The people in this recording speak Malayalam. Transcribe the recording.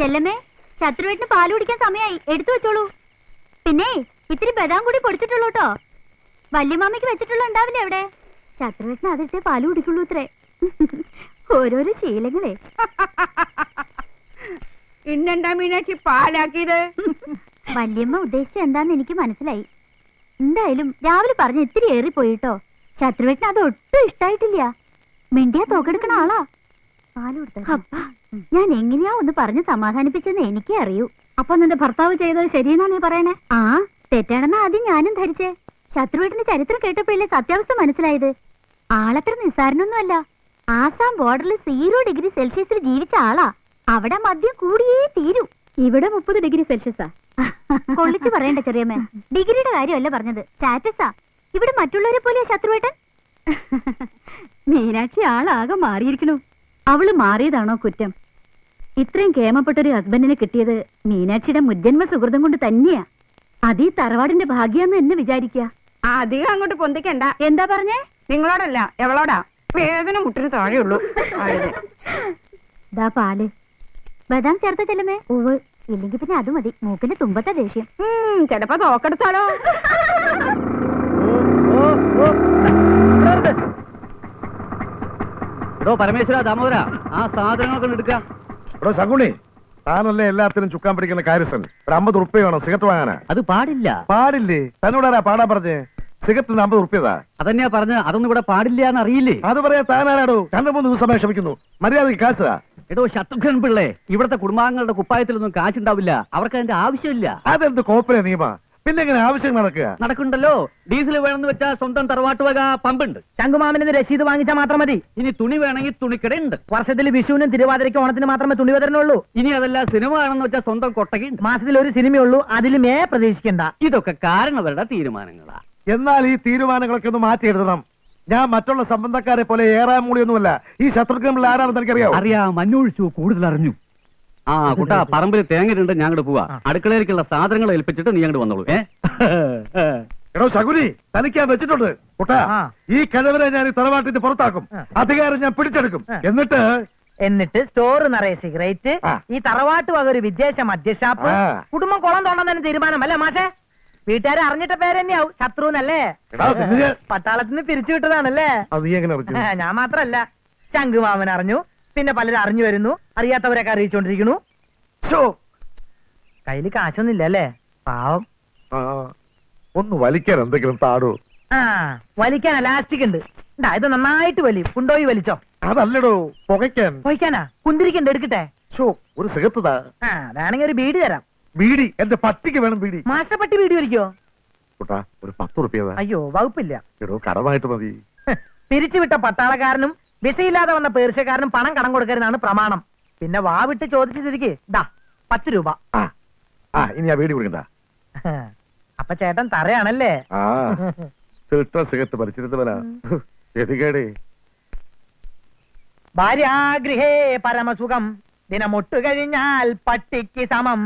ചെല്ലമ്മേ ശത്രുവേട്ടന് പാല് കുടിക്കാൻ സമയമായി എടുത്തു വെച്ചോളൂ. പിന്നെ ഇത്തിരി ബദാം കൂടി കൊടുത്തിട്ടുള്ളൂ കേട്ടോ. വല്യമാമയ്ക്ക് വെച്ചിട്ടുള്ള ഉണ്ടാവില്ല എവിടെ. ശത്രുവേട്ടന് അതിട്ടേ പാല് കുടിക്കുള്ളൂ. ഇത്രേ ഓരോരോ ശീലങ്ങളെ. ഇന്നെന്താ മീനാക്ഷി പാലാക്കിയത്? വല്യമ്മ ഉദ്ദേശിച്ചത് എന്താന്ന് എനിക്ക് മനസ്സിലായി. എന്തായാലും രാവിലെ പറഞ്ഞ ഇത്തിരി ഏറിപ്പോയിട്ടോ. ശത്രുവേട്ടന് അത് ഒട്ടും ഇഷ്ടായിട്ടില്ല. മിണ്ടിയാ തോക്കെടുക്കണ ആളാ. ഞാൻ എങ്ങനെയാ ഒന്ന് പറഞ്ഞ് സമാധാനിപ്പിച്ചെന്ന് എനിക്കേ അറിയൂ. അപ്പൊ നിന്റെ ഭർത്താവ് ചെയ്തത് ശരിയെന്നാ നീ പറയണേ? ആ തെറ്റാണെന്ന് ആദ്യം ഞാനും ധരിച്ചേ. ശത്രുവേട്ടന്റെ ചരിത്രം കേട്ടപ്പോഴല്ലേ സത്യാവസ്ഥ മനസ്സിലായത്. ആളത്ര നിസ്സാരനൊന്നുമല്ല. ആസാം ബോർഡറിൽ 0°C ജീവിച്ച ആളാ. അവിടെ മദ്യം കൂടിയേ തീരും. ഇവിടെ 30°C. കൊള്ളിച്ചു പറയണ്ട ചെറിയമ്മേ. ഡിഗ്രിയുടെ കാര്യമല്ല പറഞ്ഞത്, സ്റ്റാറ്റസാ. ഇവിടെ മറ്റുള്ളവരെ പോലെയാ ശത്രുവേട്ടൻ. മീനാക്ഷി ആളാകെ മാറിയിരിക്കണു. അവള് മാറിയതാണോ കുറ്റം? ഇത്രയും കേമപ്പെട്ടൊരു ഹസ്ബൻഡിനെ കിട്ടിയത് മീനാക്ഷിയുടെ മുജ്ജന്മ സുഹൃതം കൊണ്ട് തന്നെയാ. അതീ തറവാടിന്റെ ഭാഗ്യാന്ന് തന്നെ വിചാരിക്കുക. അധികം അങ്ങോട്ട് പൊന്തിക്കണ്ട. എന്താ പറഞ്ഞേ? നിങ്ങളോടല്ല, എവളോടാ. വേദന മുട്ടിന് താഴെയുള്ളൂ. ദാ പാല് ബദാം ചേർത്ത ചെല്ലുമേ. ഉവ് ഇല്ലെങ്കിൽ പിന്നെ അത് മതി. മൂക്കിന്റെ തുമ്പത്തെ ദേഷ്യം ചിലപ്പോ തോക്കെടുത്താലോ. പരമേശ്വര ദാമോദര, ആ സാധനങ്ങളൊക്കെ താനല്ലേ എല്ലാത്തിനും ചുക്കാൻ പിടിക്കുന്ന കാര്യസ്ഥൻ. ₹50 വേണം സിഗരറ്റ് വാങ്ങാനാ. അത് പാടില്ല. പാടില്ലേ? തന്നോടാരാ പാടാൻ പറഞ്ഞേ? സിഗരറ്റിന് ₹50. അതന്നെയാ പറഞ്ഞ അതൊന്നും ഇവിടെ പാടില്ല എന്നറിയില്ലേ? അത് പറയാ താനാരാടോ? 2-3 ദിവസമായി ക്ഷമിക്കുന്നു. മര്യാദക്ക് കാശാ. എടോ ശത്രുഘ്നൻ പിള്ളേ, ഇവിടുത്തെ കുടുംബാംഗങ്ങളുടെ കുപ്പായത്തിലൊന്നും കാശുണ്ടാവില്ല. അവർക്ക് അതിന്റെ ആവശ്യമില്ല. അതെന്ത് കോപ്പറേ നിയമ? പിന്നെ എങ്ങനെ ആവശ്യം നടക്കുക? നടക്കുന്നുണ്ടല്ലോ. ഡീസൽ വേണമെന്ന് വെച്ചാൽ സ്വന്തം തറവാട്ട് വക പമ്പുണ്ട്. ശംഖുമാമന് രസീത് വാങ്ങിച്ചാൽ മാത്രം മതി. ഇനി തുണി വേണമെങ്കിൽ തുണിക്കടയുണ്ട്. വർഷത്തിൽ വിഷുവിനും തിരുവാതിരയ്ക്കും ഓണത്തിന് മാത്രമേ തുണി വിതരണുള്ളൂ. ഇനി അതല്ല, സിനിമ വേണമെന്ന് വെച്ചാൽ സ്വന്തം കൊട്ടകയുണ്ട്. മാസത്തിൽ ഒരു സിനിമയുള്ളൂ, അതിലും പ്രതീക്ഷിക്കണ്ട. ഇതൊക്കെ കാരണവരുടെ തീരുമാനങ്ങളാ. എന്നാൽ ഈ തീരുമാനങ്ങളൊക്കെ ഒന്ന് മാറ്റി എഴുതണം. ഞാൻ മറ്റുള്ള സംബന്ധക്കാരെ പോലെ ഏറാമൂളിയൊന്നുമല്ല. ഈ ശത്രുക്കൾ ആരാണെന്ന് എനിക്കറിയാം. അറിയാം, മഞ്ഞൊഴിച്ചു കൂടുതൽ അറിഞ്ഞു. ആ കുട്ടാ, പറമ്പിൽ തേങ്ങയിട്ടുണ്ട്, ഞാൻ അങ്ങോട്ട് പോവാ. അടുക്കളയിലേക്കുള്ള സാധനങ്ങൾ ഏൽപ്പിച്ചിട്ട് നീ അങ്ങോട്ട് വന്നോളൂ. എടോ ശകുനി, തനിക്കാൻ വെച്ചിട്ടുണ്ട്. കുട്ടാ, ഈ കിഴവരെ ഞാൻ ഈ തറവാട്ടിന്റെ പുറത്താക്കും. അധികാരം ഞാൻ പിടിച്ചെടുക്കും. എന്നിട്ട് സ്റ്റോർ നിറയെ സിഗരറ്റ്, ഈ തറവാട്ട് വക ഒരു വിദേശ മദ്യഷാപ്പ്, കുടുംബം കുളം തോന്നാൻ തന്നെ തീരുമാനം അല്ലേ മാഷേ? വീട്ടുകാർ അറിഞ്ഞിട്ട പേര് തന്നെയാവും ശത്രുന്നല്ലേ. പട്ടാളത്തിന് പിരിച്ചു വിട്ടതാണല്ലേ? ഞാൻ മാത്രല്ല, ശംഖുമാമൻ അറിഞ്ഞു, പിന്നെ പലരും അറിഞ്ഞു വരുന്നു, അറിയാത്തവരൊക്കെ അറിയിച്ചോണ്ടിരിക്കണു. കയ്യില് കാശൊന്നുമില്ല അല്ലേ പാവം? ഒന്ന് വലിക്കാൻ എന്തെങ്കിലും താടോ. ആ വലിക്കാൻ ഇലാസ്റ്റിക് ഉണ്ട്. ഇത് നന്നായിട്ട് വലി. കൊണ്ടോയി വലിച്ചോ. അതല്ലടോ, പുകയ്ക്കാൻ. പുകയ്ക്കാനാ? കുന്തിരിക്കണ്ട്, എടുക്കട്ടെ. ഒരു സിഗരറ്റ് വേണമെങ്കിൽ ഒരു ബീഡി തരാം. ബീഡി എന്റെ പട്ടിക്ക് വേണം. ബീഡി മാസ്റ്റർ പട്ടി ബീഡി വലിക്കോ? കുട്ടാ, ഒരു ₹10. അയ്യോ വകുപ്പില്ല. എടോ കടമായിട്ട് മതി. പിരിച്ചുവിട്ട പട്ടാളക്കാരനും വിസയില്ലാതെ വന്ന പേർഷ്യക്കാരനും പണം കടം കൊടുക്കരുതാണ് പ്രമാണം. പിന്നെ വാവിട്ട് ചോദിച്ചിരിക്കേ. ദാ ₹10. ഇനി വീട് കൊടുക്കണ്ട. അപ്പൊ ചേട്ടൻ തറയാണല്ലേ? ഭാര്യാഗൃഹേ പരമസുഖം ദിനമൊട്ടു കഴിഞ്ഞാൽ പട്ടിക്ക് സമം.